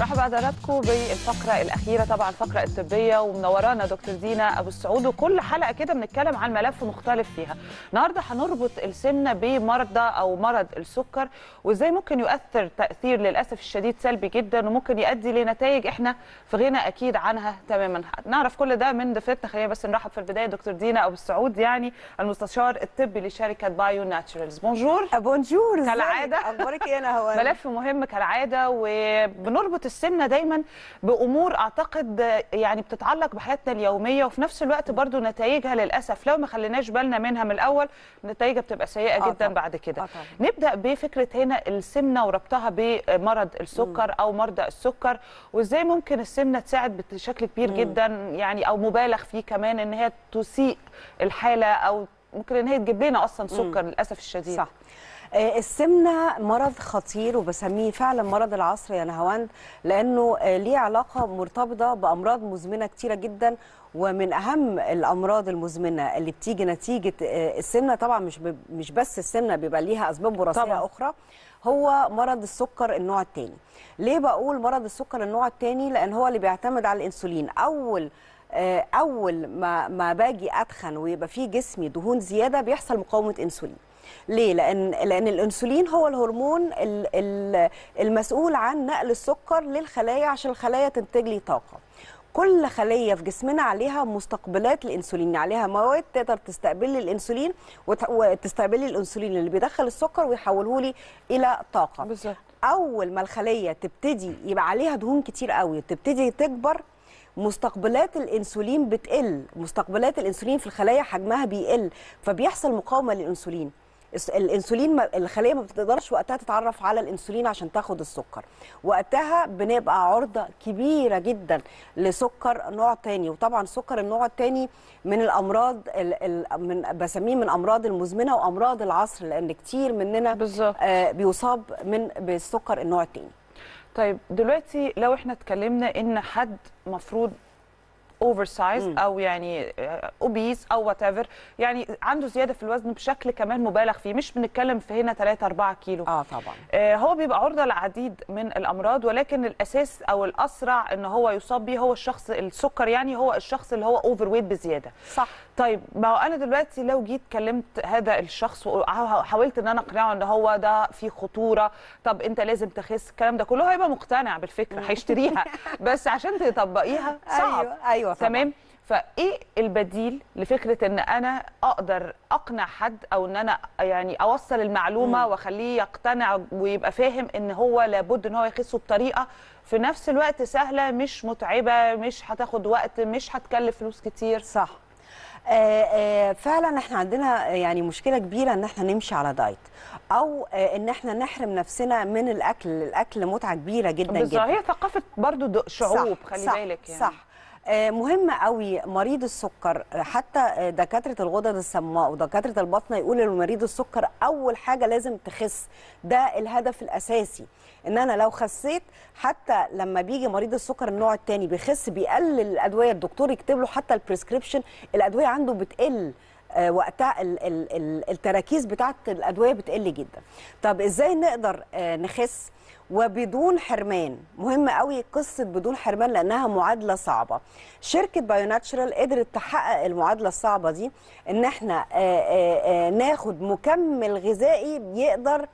رحب بحضراتكم بالفقره الاخيره، طبعا الفقره الطبيه، ومنورانا دكتور دينا ابو السعود. وكل حلقه كده بنتكلم عن ملف مختلف فيها. النهارده هنربط السمنه بمرضى او مرض السكر، وازاي ممكن يؤثر تاثير للاسف الشديد سلبي جدا، وممكن يؤدي لنتائج احنا في غنى اكيد عنها تماما. نعرف كل ده من ضيفتنا. خلينا بس نرحب في البدايه دكتور دينا ابو السعود، يعني المستشار الطبي لشركه بايو ناتشورالز. بونجور. بونجور، كالعاده اخبارك ايه؟ انا هو ملف مهم كالعاده، وبنربط السمنه دايما بامور اعتقد يعني بتتعلق بحياتنا اليوميه، وفي نفس الوقت برضو نتائجها للاسف لو ما خليناش بالنا منها من الاول نتائجها بتبقى سيئه جدا بعد كده. نبدا بفكره هنا السمنه وربطها بمرض السكر او مرضى السكر، وازاي ممكن السمنه تساعد بشكل كبير جدا يعني، او مبالغ فيه كمان ان هي تسيء الحاله، او ممكن ان هي تجيب لنا اصلا سكر للاسف الشديد. صح. السمنه مرض خطير، وبسميه فعلا مرض العصر يا نهاوند، لانه ليه علاقه مرتبطه بامراض مزمنه كتيره جدا. ومن اهم الامراض المزمنه اللي بتيجي نتيجه السمنه، طبعا مش بس السمنه، بيبقى ليها اسباب وراثيه اخرى، هو مرض السكر النوع الثاني. ليه بقول مرض السكر النوع الثاني؟ لان هو اللي بيعتمد على الانسولين. اول ما باجي اتخن ويبقى في جسمي دهون زياده بيحصل مقاومه انسولين. ليه؟ لأن الأنسولين هو الهرمون المسؤول عن نقل السكر للخلايا عشان الخلايا تنتج لي طاقة. كل خلية في جسمنا عليها مستقبلات الأنسولين، عليها مواد تقدر تستقبل الأنسولين اللي بيدخل السكر ويحوله لي إلى طاقة. بالظبط. أول ما الخلية تبتدي يبقى عليها دهون كتير قوي تبتدي تكبر، مستقبلات الأنسولين بتقل، مستقبلات الأنسولين في الخلايا حجمها بيقل، فبيحصل مقاومة للأنسولين. الخليه ما بتقدرش وقتها تتعرف على الانسولين عشان تاخد السكر، وقتها بنبقى عرضه كبيره جدا لسكر نوع تاني. وطبعا سكر النوع التاني من الامراض بسميه من امراض المزمنه وامراض العصر، لان كتير مننا بيصاب بالسكر النوع التاني. طيب دلوقتي لو احنا اتكلمنا ان حد مفروض اوفر سايز او يعني اوبيس او وات ايفر، يعني عنده زياده في الوزن بشكل كمان مبالغ فيه، مش بنتكلم في هنا 3 4 كيلو. طبعا هو بيبقى عرضه لعديد من الامراض، ولكن الاساس او الاسرع ان هو يصاب بيه هو الشخص السكر، يعني هو الشخص اللي هو اوفر ويت بزياده. صح. طيب ما هو انا دلوقتي لو جيت كلمت هذا الشخص وحاولت ان انا اقنعه ان هو ده في خطوره، طب انت لازم تخس، الكلام ده كله هيبقى مقتنع بالفكره، هيشتريها بس عشان تطبقيها صعب. ايوه تمام. فايه البديل لفكره ان انا اقدر اقنع حد، او ان انا يعني اوصل المعلومه واخليه يقتنع ويبقى فاهم ان هو لابد ان هو يخس بطريقه في نفس الوقت سهله، مش متعبه، مش هتاخد وقت، مش هتكلف فلوس كتير؟ صح. فعلا احنا عندنا يعني مشكله كبيره ان احنا نمشي على دايت، او ان احنا نحرم نفسنا من الاكل. الاكل متعه كبيره جدا جدا. بالظبط. هي ثقافه برضو شعوب. صح. خلي بالك يعني. صح. مهم قوي مريض السكر، حتى دكاتره الغدد الصماء ودكاتره البطنه يقولوا لمريض السكر اول حاجه لازم تخس. ده الهدف الاساسي، ان انا لو خسيت، حتى لما بيجي مريض السكر النوع الثاني بيخس بيقلل الادويه، الدكتور يكتب له حتى البريسكريبشن، الادويه عنده بتقل وقتها، التراكيز بتاعت الادويه بتقل جدا. طب ازاي نقدر نخس وبدون حرمان؟ مهم قوي قصه بدون حرمان لانها معادله صعبه. شركه بايو ناتشورال قدرت تحقق المعادله الصعبه دي، ان احنا ناخد مكمل غذائي يقدر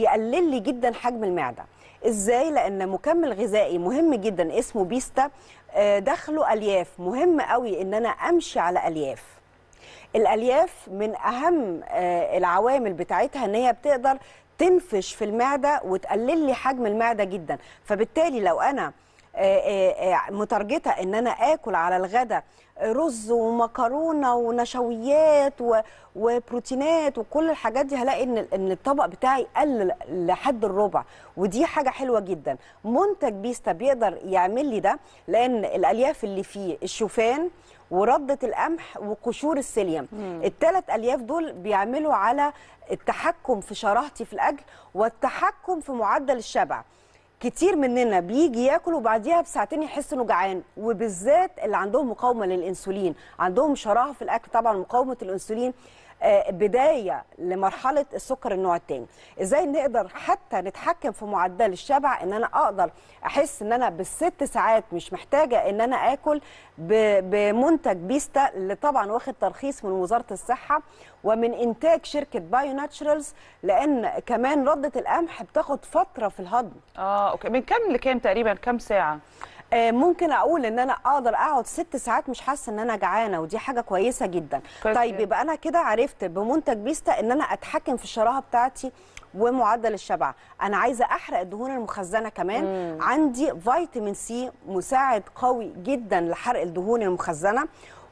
يقلل لي جدا حجم المعده. ازاي؟ لان مكمل غذائي مهم جدا اسمه بيستا، دخله الياف. مهم قوي ان انا امشي على الياف. الالياف من اهم العوامل بتاعتها ان هي بتقدر تنفش في المعده وتقلل لي حجم المعده جدا، فبالتالي لو انا متارجته ان انا اكل على الغدا رز ومكرونه ونشويات وبروتينات وكل الحاجات دي، هلاقي ان الطبق بتاعي قل لحد الربع، ودي حاجه حلوه جدا. منتج بيستا بيقدر يعمل لي ده، لان الالياف اللي فيه الشوفان وردة القمح وقشور السيليوم، الثلاث الياف دول بيعملوا على التحكم في شراهتي في الاكل والتحكم في معدل الشبع. كتير مننا بيجي ياكل وبعديها بساعتين يحس انه جعان، وبالذات اللي عندهم مقاومه للانسولين، عندهم شراهه في الاكل. طبعا مقاومه الانسولين بداية لمرحلة السكر النوع الثاني. ازاي نقدر حتى نتحكم في معدل الشبع، ان انا اقدر احس ان انا بالست ساعات مش محتاجة ان انا اكل بمنتج بيستا اللي طبعا واخد ترخيص من وزارة الصحة ومن انتاج شركة بايو ناتشرالز، لان كمان ردة القمح بتاخد فترة في الهضم. اوكي، من كام لكام تقريبا، كام ساعة؟ ممكن اقول ان انا اقدر اقعد 6 ساعات مش حاسه ان انا جعانه، ودي حاجه كويسه جدا. طيب يبقى انا كده عرفت بمنتج بيستا ان انا اتحكم في الشراهه بتاعتي ومعدل الشبع. انا عايزه احرق الدهون المخزنه كمان. عندي فيتامين سي مساعد قوي جدا لحرق الدهون المخزنه،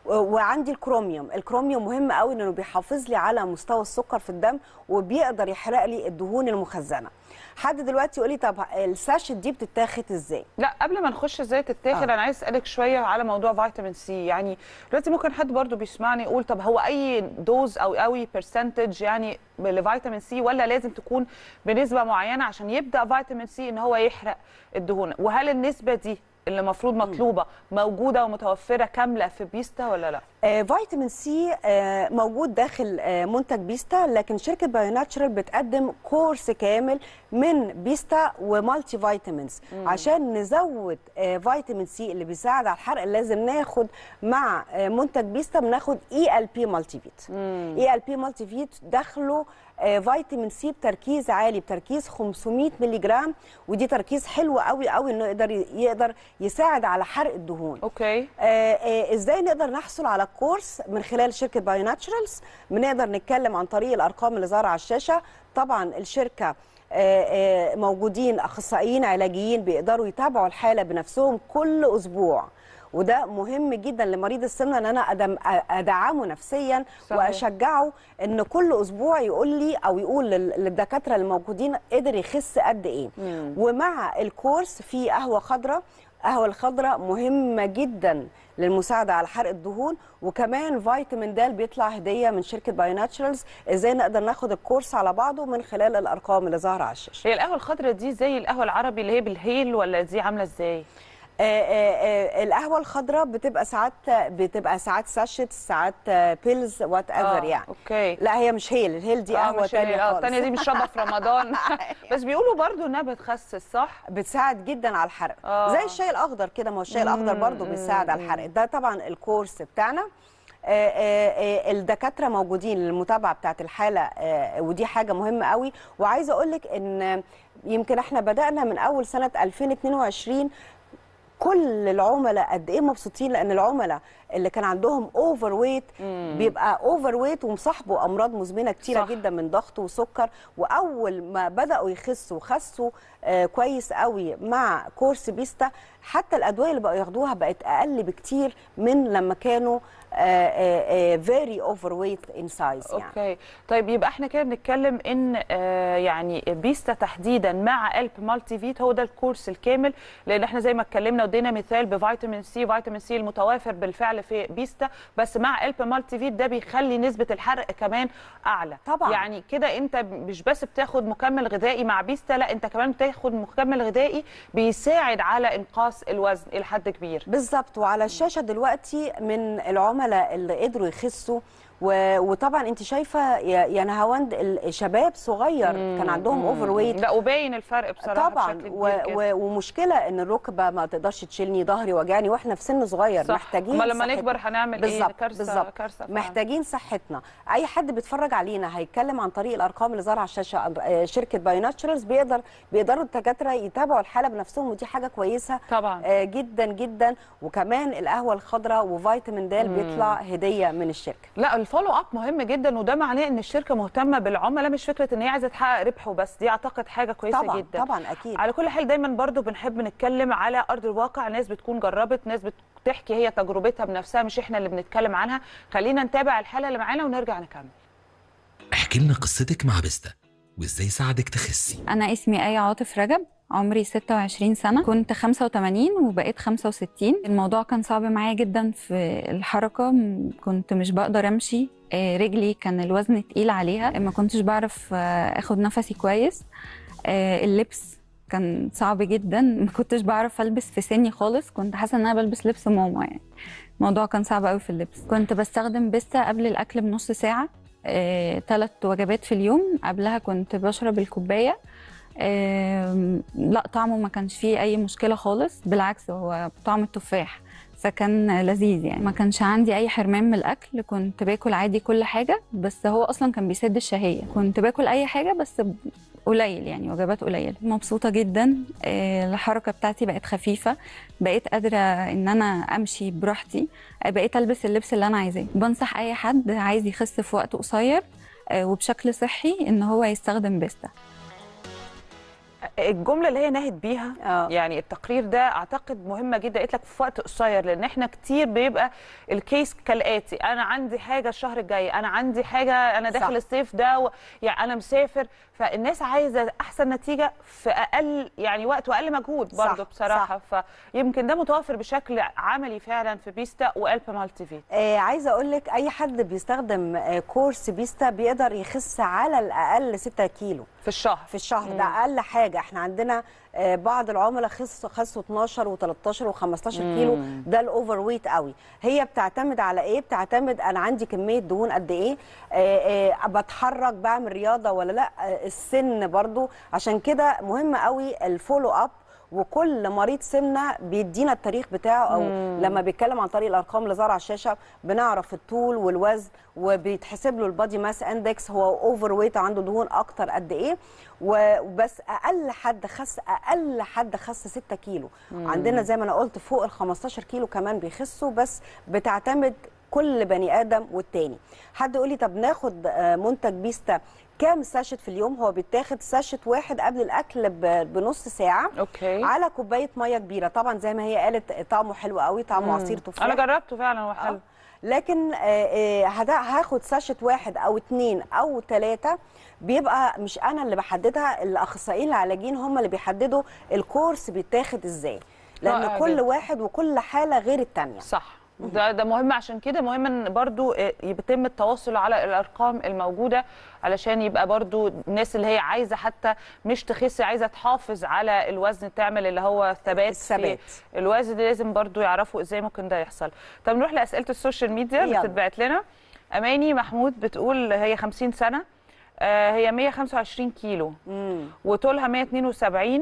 وعندي الكروميوم. الكروميوم مهم قوي انه بيحافظ لي على مستوى السكر في الدم وبيقدر يحرق لي الدهون المخزنه. حد دلوقتي يقول لي طب الساشت دي بتتاخد ازاي؟ لا، قبل ما نخش ازاي تتاخد انا عايز اسالك شويه على موضوع فيتامين سي. يعني دلوقتي ممكن حد برضو بيسمعني يقول طب هو اي دوز او برسنتج يعني لفيتامين سي، ولا لازم تكون بنسبه معينه عشان يبدا فيتامين سي ان هو يحرق الدهون؟ وهل النسبه دي اللي المفروض مطلوبه موجوده ومتوفره كامله في بيستا ولا لا؟ فيتامين سي موجود داخل منتج بيستا، لكن شركه بايو ناتشرال بتقدم كورس كامل من بيستا ومالتي فيتامينز. عشان نزود فيتامين سي اللي بيساعد على الحرق لازم ناخد مع منتج بيستا بناخد ELP مالتي فيت. ELP مالتي فيت داخله فيتامين سي بتركيز عالي، بتركيز 500 مللي جرام، ودي تركيز حلو قوي قوي انه يقدر يساعد على حرق الدهون. اوكي، ازاي نقدر نحصل على الكورس؟ من خلال شركه بايو ناتشرالز. بنقدر نتكلم عن طريق الارقام اللي ظاهره على الشاشه. طبعا الشركه موجودين اخصائيين علاجيين بيقدروا يتابعوا الحاله بنفسهم كل اسبوع، وده مهم جدا لمريض السمنه ان انا ادعمه نفسيا. صحيح. واشجعه ان كل اسبوع يقول لي او يقول للدكاتره الموجودين قدر يخس قد ايه. ومع الكورس في قهوه خضراء. القهوه الخضراء مهمه جدا للمساعده على حرق الدهون، وكمان فيتامين د بيطلع هديه من شركه بايو ناتشرالز. ازاي نقدر ناخد الكورس على بعضه؟ من خلال الارقام اللي ظاهره على الشاشه. هي القهوه الخضراء دي زي القهوه العربي اللي هي بالهيل، ولا دي عامله ازاي؟ القهوه الخضراء بتبقى ساعات ساشيت، ساعات بيلز، وات ايفر يعني. اوكي، لا هي مش هيل، الهيل دي قهوه ثانيه خالص. الثانيه دي بنشربها في رمضان. بس بيقولوا برضو انها بتخسس، صح؟ بتساعد جدا على الحرق. زي الشاي الاخضر كده، ما هو الشاي الاخضر برضو بيساعد على الحرق. ده طبعا الكورس بتاعنا. الدكاتره موجودين للمتابعه بتاعت الحاله، ودي حاجه مهمه قوي. وعايزه اقول لك ان يمكن احنا بدانا من اول سنه 2022 كل العملاء قد ايه مبسوطين، لان العملاء اللي كان عندهم اوفر ويت بيبقى اوفر ويت ومصاحبه امراض مزمنه كتيره جدا من ضغط وسكر، واول ما بداوا يخسوا خسوا كويس قوي مع كورس بيستا. حتى الادويه اللي بقوا ياخدوها بقت اقل بكتير من لما كانوا فيري اوفر ويت ان سايز يعني. اوكي، طيب يبقى احنا كده بنتكلم ان يعني بيستا تحديدا مع ألب مالتي فيت هو ده الكورس الكامل، لان احنا زي ما اتكلمنا ودينا مثال بفيتامين سي، فيتامين سي المتوافر بالفعل في بيستا، بس مع ألب مالتي فيت ده بيخلي نسبه الحرق كمان اعلى. طبعا يعني كده انت مش بس بتاخد مكمل غذائي مع بيستا، لا انت كمان بتاخد مكمل غذائي بيساعد على انقاص الوزن الى حد كبير. بالظبط. وعلى الشاشه دلوقتي من العملاء اللي قدروا يخسوا، وطبعا انت شايفه يا نهاوند الشباب صغير كان عندهم اوفر ويت. لا، وباين الفرق بصراحه طبعا بشكل كبير. ومشكله ان الركبه ما تقدرش تشيلني، ظهري وجعني واحنا في سن صغير. صح. محتاجين، اما لما نكبر هنعمل بالزبط. ايه كارثه. بالظبط، كارثه. محتاجين صحتنا. اي حد بيتفرج علينا هيتكلم عن طريق الارقام اللي ظاهره على الشاشه. شركه بايو ناتشرالز بيقدروا الدكاتره يتابعوا الحاله بنفسهم، ودي حاجه كويسه طبعا جدا جدا. وكمان القهوه الخضراء وفيتامين د بيطلع هديه من الشركه. لا، الفولو اب مهم جدا، وده معناه ان الشركه مهتمه بالعملاء، مش فكره ان هي عايزه تحقق ربح وبس. دي اعتقد حاجه كويسه طبعًا جدا. طبعا اكيد. على كل حال دايما برضو بنحب نتكلم على ارض الواقع، ناس بتكون جربت، ناس بتحكي هي تجربتها بنفسها، مش احنا اللي بنتكلم عنها. خلينا نتابع الحاله اللي معانا ونرجع نكمل. احكي لنا قصتك مع بيستا وازاي ساعدك تخسي. انا اسمي ايه عاطف رجب، عمري 26 سنة، كنت 85 وبقيت 65. الموضوع كان صعب معايا جدا في الحركة، كنت مش بقدر امشي، رجلي كان الوزن تقيل عليها، ما كنتش بعرف اخد نفسي كويس، اللبس كان صعب جدا، ما كنتش بعرف البس في سني خالص، كنت حاسة ان انا بلبس لبس ماما يعني. الموضوع كان صعب قوي في اللبس. كنت بستخدم بيستا قبل الاكل بنص ساعة 3 وجبات في اليوم. قبلها كنت بشرب الكوبايه، لا طعمه ما كانش فيه اي مشكله خالص، بالعكس هو طعم التفاح فكان لذيذ. يعني ما كانش عندي اي حرمان من الاكل، كنت باكل عادي كل حاجه، بس هو اصلا كان بيسد الشهيه، كنت باكل اي حاجه بس قليل، يعني وجبات قليله. مبسوطه جدا، الحركه بتاعتي بقت خفيفه، بقيت قادره ان انا امشي براحتي، بقيت البس اللبس اللي انا عايزاه. بنصح اي حد عايز يخس في وقت قصير وبشكل صحي ان هو يستخدم بيستا. الجمله اللي هي نهت بيها يعني التقرير ده اعتقد مهمه جدا، قلت لك في وقت قصير، لان احنا كتير بيبقى الكيس كالاتي: انا عندي حاجه الشهر الجاي، انا عندي حاجه، انا داخل الصيف ده يعني انا مسافر. فالناس عايزه احسن نتيجه في اقل يعني وقت واقل مجهود برضه بصراحه. فيمكن ده متوفر بشكل عملي فعلا في بيستا وقلب مالتي في. عايزه اقول لك اي حد بيستخدم كورس بيستا بيقدر يخس على الاقل 6 كيلو في الشهر. ده اقل حاجه. احنا عندنا بعض العملاء خسوا 12 و13 و15 كيلو، ده الاوفر ويت قوي. هي بتعتمد على ايه؟ بتعتمد انا عندي كميه دهون قد ايه، بتحرك، بعمل رياضه ولا لا، السن برضو. عشان كده مهم قوي الفولو اب، وكل مريض سمنه بيدينا التاريخ بتاعه، او لما بيتكلم عن طريق الارقام اللي ظاهره على الشاشه بنعرف الطول والوزن، وبيتحسب له البادي ماس اندكس هو اوفر ويت، عنده دهون اكتر قد ايه. وبس اقل حد خس 6 كيلو. عندنا زي ما انا قلت فوق ال 15 كيلو كمان بيخسوا، بس بتعتمد كل بني ادم والتاني. حد يقول لي طب ناخد منتج بيستا كام ساشت في اليوم؟ هو بيتاخد ساشت واحد قبل الاكل بنص ساعه، أوكي. على كوبايه ميه كبيره. طبعا زي ما هي قالت طعمه حلو قوي، طعمه عصير تفاح، انا جربته فعلا هو حلو. لكن هاخد ساشت واحد او 2 أو 3، بيبقى مش انا اللي بحددها، الاخصائيين العلاجيين هم اللي بيحددوا الكورس بيتاخد ازاي، لان كل واحد وكل حاله غير الثانيه. صح، ده مهم. عشان كده مهم ان برضو يتم التواصل على الارقام الموجوده، علشان يبقى برضو الناس اللي هي عايزه حتى مش تخس، عايزه تحافظ على الوزن، تعمل اللي هو الثبات في الوزن، لازم برضو يعرفوا ازاي ممكن ده يحصل. طب نروح لاسئله السوشيال ميديا اللي بتتبعت لنا. اماني محمود بتقول هي 50 سنه، هي 125 كيلو وطولها 172،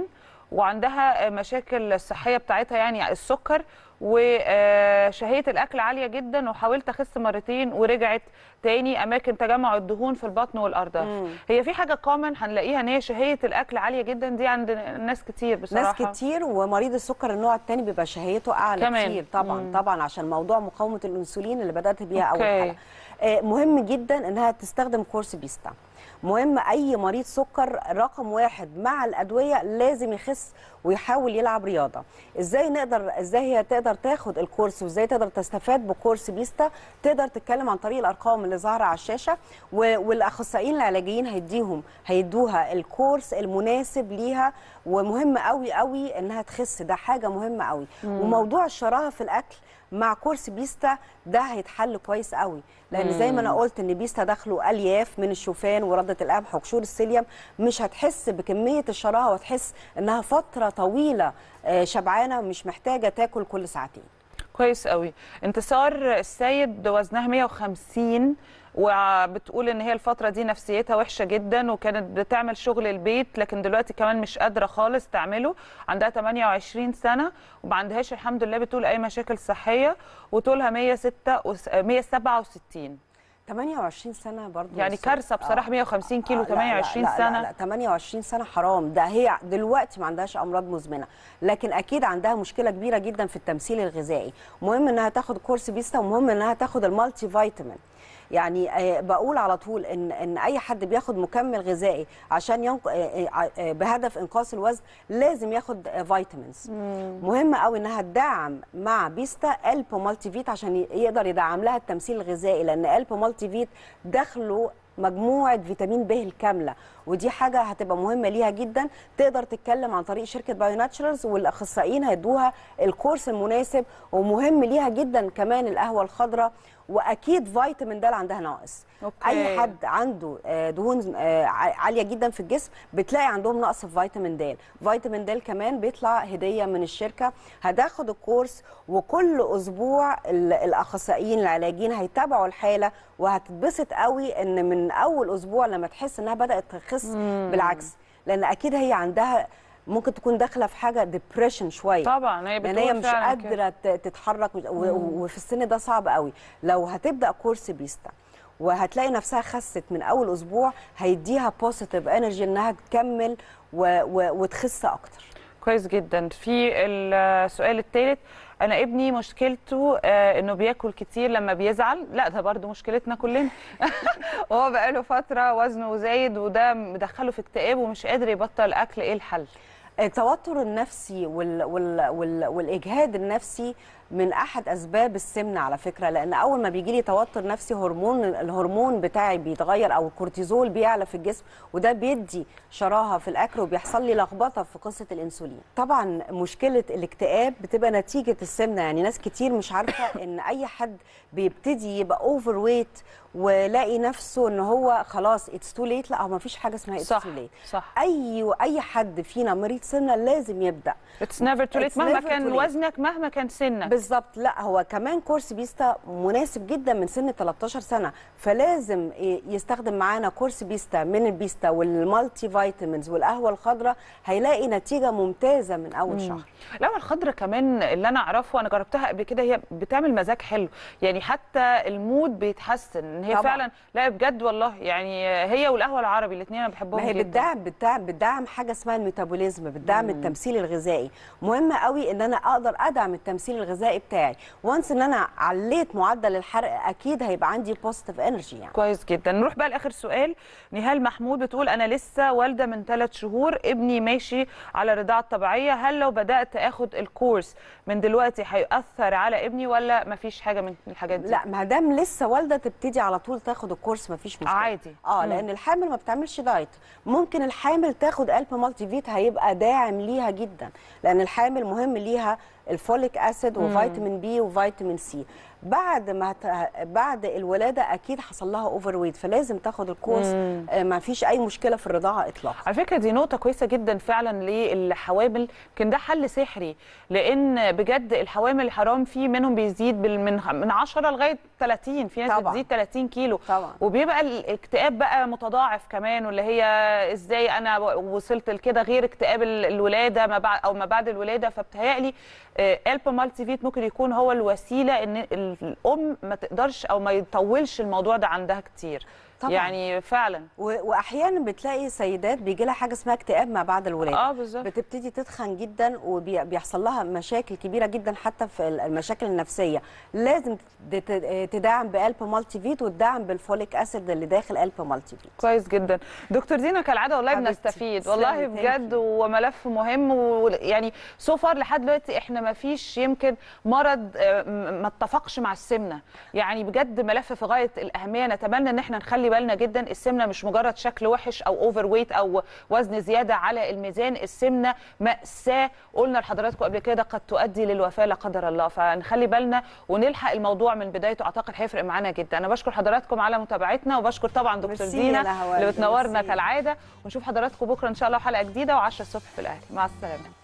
وعندها مشاكل الصحيه بتاعتها يعني السكر، وشهية الأكل عالية جدا، وحاولت أخس مرتين ورجعت تاني أماكن تجمع الدهون في البطن والأرضاف. هي في حاجة كومن هنلاقيها إن هي شهية الأكل عالية جدا، دي عند ناس كتير بصراحة، ناس كتير. ومريض السكر النوع الثاني بيبقى شهيته أعلى كمان. كتير طبعا. عشان موضوع مقاومة الأنسولين اللي بدأت بيها أول حلقة. مهم جدا إنها تستخدم كورس بيستا. مهم أي مريض سكر رقم واحد مع الأدوية لازم يخس ويحاول يلعب رياضة. إزاي هي تقدر تاخد الكورس، وإزاي تقدر تستفاد بكورس بيستا؟ تقدر تتكلم عن طريق الأرقام اللي ظاهرة على الشاشة، والأخصائيين العلاجيين هيدوها الكورس المناسب ليها. ومهم قوي قوي إنها تخس، ده حاجة مهمة قوي. وموضوع الشراهة في الأكل مع كورس بيستا ده هيتحل كويس قوي، لان زي ما انا قلت ان بيستا داخله الياف من الشوفان ورده القمح وقشور السيليوم. مش هتحس بكميه الشراهه، وتحس انها فتره طويله شبعانه مش محتاجه تاكل كل ساعتين. كويس قوي. انتصار السيد وزنها 150، وبتقول ان هي الفتره دي نفسيتها وحشه جدا، وكانت بتعمل شغل البيت لكن دلوقتي كمان مش قادره خالص تعمله. عندها 28 سنه وما عندهاش الحمد لله بتقول اي مشاكل صحيه، وطولها 167. 28 سنه برضه يعني كارثه بصراحه. 150 كيلو، 28 سنه. لا 28 سنه حرام. ده هي دلوقتي ما عندهاش امراض مزمنه، لكن اكيد عندها مشكله كبيره جدا في التمثيل الغذائي. مهم انها تاخد كورس بيستا، ومهم انها تاخد المالتي فيتامين. يعني بقول على طول ان اي حد بياخد مكمل غذائي عشان بهدف انقاص الوزن لازم ياخد فيتامينز. مهم قوي انها تدعم مع بيستا قلب مالتي فيت عشان يقدر يدعم لها التمثيل الغذائي، لان قلب مالتي فيت داخله مجموعه فيتامين ب الكامله، ودي حاجه هتبقى مهمه ليها جدا. تقدر تتكلم عن طريق شركه بايو ناتشرالز والاخصائيين هيدوها الكورس المناسب، ومهم ليها جدا كمان القهوه الخضراء. واكيد فيتامين د عندها ناقص. اي حد عنده دهون عاليه جدا في الجسم بتلاقي عندهم نقص في فيتامين د. فيتامين د كمان بيطلع هديه من الشركه. هتاخد الكورس، وكل اسبوع الاخصائيين العلاجيين هيتابعوا الحاله، وهتتبسط قوي ان من اول اسبوع لما تحس انها بدات تخس بالعكس، لان اكيد هي عندها ممكن تكون داخله في حاجه ديبريشن شويه. طبعا هي بتقول هي مش قادره تتحرك، وفي السن ده صعب قوي. لو هتبدا كورس بيستا وهتلاقي نفسها خست من اول اسبوع، هيديها بوزيتيف انرجي انها تكمل وتخس اكتر. كويس جدا. في السؤال الثالث، انا ابني مشكلته انه بياكل كتير لما بيزعل. لا ده برضو مشكلتنا كلنا. وهو بقاله فتره وزنه زايد، وده مدخله في اكتئاب ومش قادر يبطل اكل. ايه الحل؟ التوتر النفسي والاجهاد النفسي من احد اسباب السمنه على فكره، لان اول ما بيجي لي توتر نفسي الهرمون بتاعي بيتغير، او الكورتيزول بيعلى في الجسم، وده بيدي شراهه في الاكل، وبيحصل لي لخبطه في قصه الانسولين. طبعا مشكله الاكتئاب بتبقى نتيجه السمنه. يعني ناس كتير مش عارفه ان اي حد بيبتدي يبقى اوفر ويت ولاقي نفسه ان هو خلاص اتس تو ليت، لا هو ما فيش حاجه اسمها اتس تو ليت. صح. اي حد فينا مريض سمنه لازم يبدا. اتس نيفر تو ليت مهما كان وزنك، مهما كان سنك. بالظبط. لا هو كمان كورس بيستا مناسب جدا من سن 13 سنه، فلازم يستخدم معانا كورس بيستا من البيستا والمالتي فيتامينز والقهوه الخضراء، هيلاقي نتيجه ممتازه من اول شهر. القهوه الخضراء كمان اللي انا اعرفه، انا جربتها قبل كده، هي بتعمل مزاج حلو، يعني حتى المود بيتحسن. هي طبعا. فعلا لا بجد والله، يعني هي والقهوه العربي الاثنين انا بحبهم جدا. هي بتدعم حاجه اسمها الميتابوليزم، بتدعم التمثيل الغذائي. مهم قوي ان انا اقدر ادعم التمثيل الغذائي بتاعي. وانس ان انا عليت معدل الحرق اكيد هيبقى عندي بوزيتيف انرجي. يعني كويس جدا. نروح بقى لاخر سؤال. نهال محمود بتقول انا لسه والده من 3 شهور، ابني ماشي على الرضاعه الطبيعيه، هل لو بدات اخد الكورس من دلوقتي هيأثر على ابني ولا مفيش حاجه من الحاجات دي؟ لا ما دام لسه والده تبتدي على طول تاخد الكورس مفيش مشكله عادي. لان الحامل ما بتعملش دايت. ممكن الحامل تاخد ألب مالتي فيت، هيبقى داعم ليها جدا، لان الحامل مهم ليها الفوليك اسيد وفيتامين بي وفيتامين سي. بعد الولاده اكيد حصل لها اوفر ويت، فلازم تاخد الكورس. ما فيش اي مشكله في الرضاعه اطلاقا. على فكره دي نقطه كويسه جدا فعلا للحوامل، كان ده حل سحري، لان بجد الحوامل حرام في منهم بيزيد من 10 لغايه 30، في ناس بتزيد 30 كيلو طبعا. وبيبقى الاكتئاب بقى متضاعف كمان، واللي هي ازاي انا وصلت لكده، غير اكتئاب الولاده ما بعد الولاده. فبتهيألي ألب مالتي فيت ممكن يكون هو الوسيله ان الام ما تقدرش او ما يطولش الموضوع ده عندها كتير طبعا. يعني فعلا واحيانا بتلاقي سيدات بيجي لها حاجه اسمها اكتئاب ما بعد الولاده. بالظبط. بتبتدي تتخن جدا وبيحصل لها مشاكل كبيره جدا حتى في المشاكل النفسيه. لازم تدعم بألب مالتي فيت، وتدعم بالفوليك اسيد اللي داخل ألب مالتي فيت. كويس جدا. دكتور دينا كالعاده والله بنستفيد والله بجد، وملف مهم، ويعني سو فار لحد دلوقتي احنا ما فيش يمكن مرض ما اتفقش مع السمنه، يعني بجد ملف في غايه الاهميه. نتمنى ان احنا نخلي بالنا جدا، السمنه مش مجرد شكل وحش او اوفر ويت او وزن زياده على الميزان، السمنه مأساة، قلنا لحضراتكم قبل كده قد تؤدي للوفاه لا قدر الله، فنخلي بالنا ونلحق الموضوع من بدايته. اعتقد هيفرق معانا جدا. انا بشكر حضراتكم على متابعتنا، وبشكر طبعا دكتور دينا اللي بتنورنا كالعاده، ونشوف حضراتكم بكره ان شاء الله حلقه جديده و10 الصبح في الأهلي. مع السلامه.